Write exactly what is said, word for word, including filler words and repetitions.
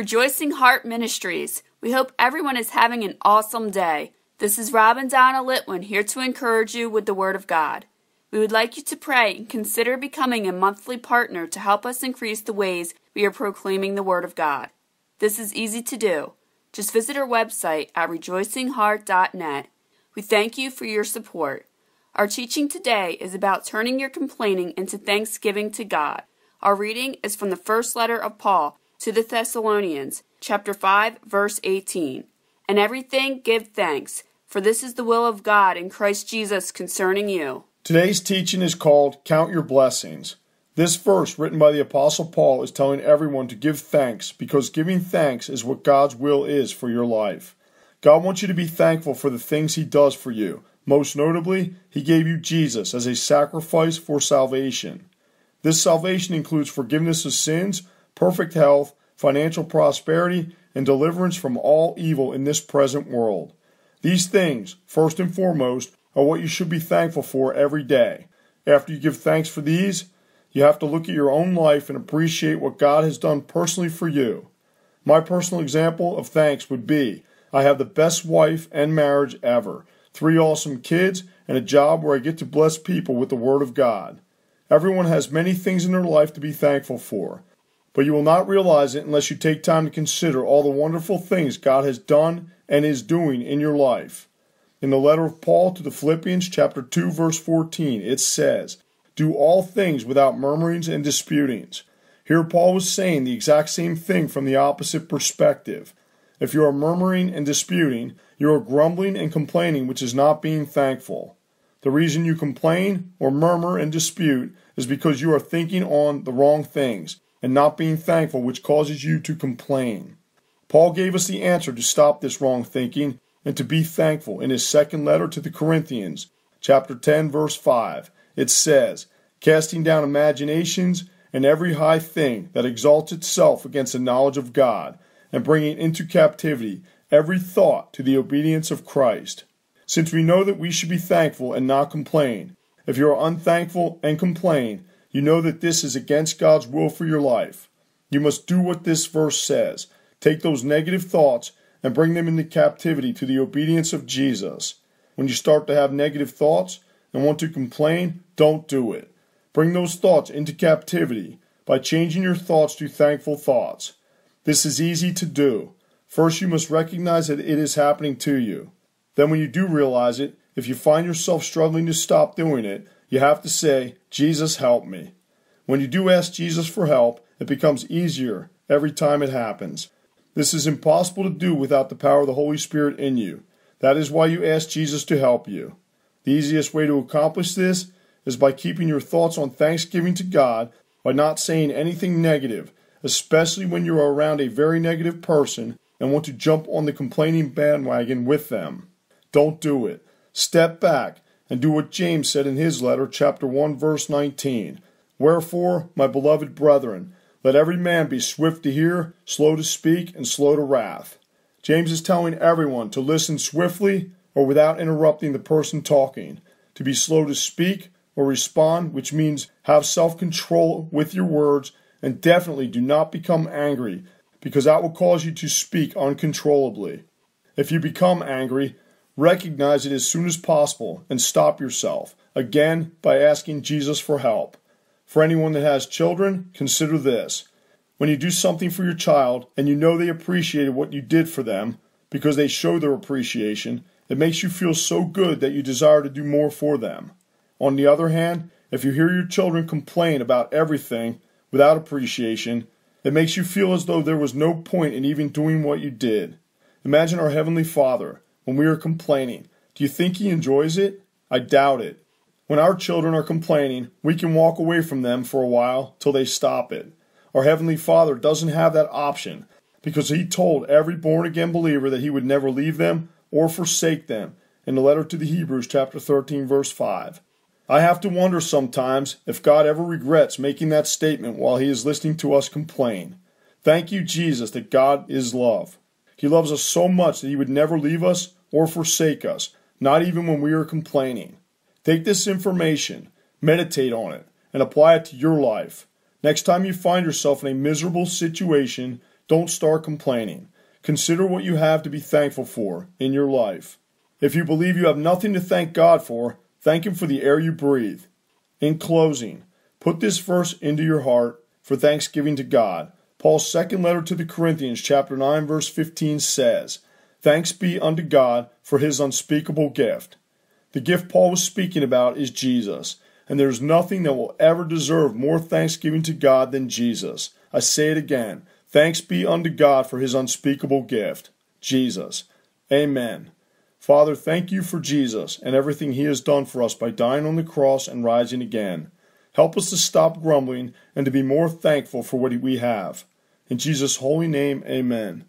Rejoicing Heart Ministries. We hope everyone is having an awesome day. This is Rob and Donna Litwin here to encourage you with the Word of God. We would like you to pray and consider becoming a monthly partner to help us increase the ways we are proclaiming the Word of God. This is easy to do. Just visit our website at rejoicing heart dot net. We thank you for your support. Our teaching today is about turning your complaining into thanksgiving to God. Our reading is from the first letter of Paul to the Thessalonians, chapter five, verse eighteen. In everything give thanks, for this is the will of God in Christ Jesus concerning you. Today's teaching is called Count Your Blessings. This verse, written by the Apostle Paul, is telling everyone to give thanks, because giving thanks is what God's will is for your life. God wants you to be thankful for the things He does for you. Most notably, He gave you Jesus as a sacrifice for salvation. This salvation includes forgiveness of sins, perfect health, financial prosperity, and deliverance from all evil in this present world. These things, first and foremost, are what you should be thankful for every day. After you give thanks for these, you have to look at your own life and appreciate what God has done personally for you. My personal example of thanks would be, I have the best wife and marriage ever, three awesome kids, and a job where I get to bless people with the Word of God. Everyone has many things in their life to be thankful for, but you will not realize it unless you take time to consider all the wonderful things God has done and is doing in your life. In the letter of Paul to the Philippians, chapter two, verse fourteen, it says, "Do all things without murmurings and disputings." Here Paul was saying the exact same thing from the opposite perspective. If you are murmuring and disputing, you are grumbling and complaining, which is not being thankful. The reason you complain or murmur and dispute is because you are thinking on the wrong things and not being thankful, which causes you to complain. Paul gave us the answer to stop this wrong thinking and to be thankful in his second letter to the Corinthians, chapter ten, verse five. It says, "Casting down imaginations and every high thing that exalts itself against the knowledge of God, and bringing into captivity every thought to the obedience of Christ." Since we know that we should be thankful and not complain, if you are unthankful and complain, you know that this is against God's will for your life. You must do what this verse says. Take those negative thoughts and bring them into captivity to the obedience of Jesus. When you start to have negative thoughts and want to complain, don't do it. Bring those thoughts into captivity by changing your thoughts to thankful thoughts. This is easy to do. First, you must recognize that it is happening to you. Then when you do realize it, if you find yourself struggling to stop doing it, you have to say, "Jesus, help me." When you do ask Jesus for help, it becomes easier every time it happens. This is impossible to do without the power of the Holy Spirit in you. That is why you ask Jesus to help you. The easiest way to accomplish this is by keeping your thoughts on thanksgiving to God by not saying anything negative, especially when you are around a very negative person and want to jump on the complaining bandwagon with them. Don't do it. Step back and do what James said in his letter, chapter one, verse nineteen. "Wherefore, my beloved brethren, let every man be swift to hear, slow to speak, and slow to wrath." James is telling everyone to listen swiftly or without interrupting the person talking, to be slow to speak or respond, which means have self-control with your words, and definitely do not become angry, because that will cause you to speak uncontrollably. If you become angry, recognize it as soon as possible and stop yourself, again, by asking Jesus for help. For anyone that has children, consider this. When you do something for your child and you know they appreciated what you did for them because they show their appreciation, it makes you feel so good that you desire to do more for them. On the other hand, if you hear your children complain about everything without appreciation, it makes you feel as though there was no point in even doing what you did. Imagine our Heavenly Father. When we are complaining, do you think He enjoys it? I doubt it. When our children are complaining, we can walk away from them for a while till they stop it. Our Heavenly Father doesn't have that option, because He told every born-again believer that He would never leave them or forsake them in the letter to the Hebrews, chapter thirteen, verse five. I have to wonder sometimes if God ever regrets making that statement while He is listening to us complain. Thank you, Jesus, that God is love. He loves us so much that He would never leave us or forsake us, not even when we are complaining. Take this information, meditate on it, and apply it to your life. Next time you find yourself in a miserable situation, Don't start complaining. Consider what you have to be thankful for in your life. If you believe you have nothing to thank God for, thank Him for the air you breathe. In closing, put this verse into your heart for thanksgiving to God. Paul's second letter to the Corinthians, chapter nine, verse fifteen says, "Thanks be unto God for His unspeakable gift." The gift Paul was speaking about is Jesus, and there is nothing that will ever deserve more thanksgiving to God than Jesus. I say it again, thanks be unto God for His unspeakable gift, Jesus. Amen. Father, thank you for Jesus and everything He has done for us by dying on the cross and rising again. Help us to stop grumbling and to be more thankful for what we have. In Jesus' holy name, amen.